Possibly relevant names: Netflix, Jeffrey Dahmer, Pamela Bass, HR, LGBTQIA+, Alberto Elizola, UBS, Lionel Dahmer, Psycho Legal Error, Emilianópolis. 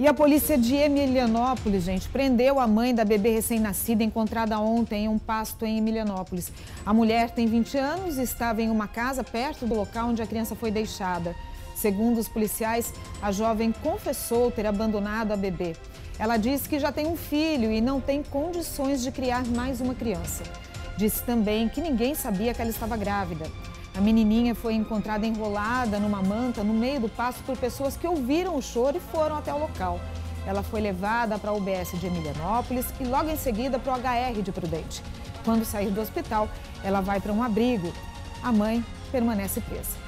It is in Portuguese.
E a polícia de Emilianópolis, gente, prendeu a mãe da bebê recém-nascida encontrada ontem em um pasto em Emilianópolis. A mulher tem 20 anos e estava em uma casa perto do local onde a criança foi deixada. Segundo os policiais, a jovem confessou ter abandonado a bebê. Ela disse que já tem um filho e não tem condições de criar mais uma criança. Disse também que ninguém sabia que ela estava grávida. A menininha foi encontrada enrolada numa manta no meio do pasto por pessoas que ouviram o choro e foram até o local. Ela foi levada para a UBS de Emilianópolis e logo em seguida para o HR de Prudente. Quando sair do hospital, ela vai para um abrigo. A mãe permanece presa.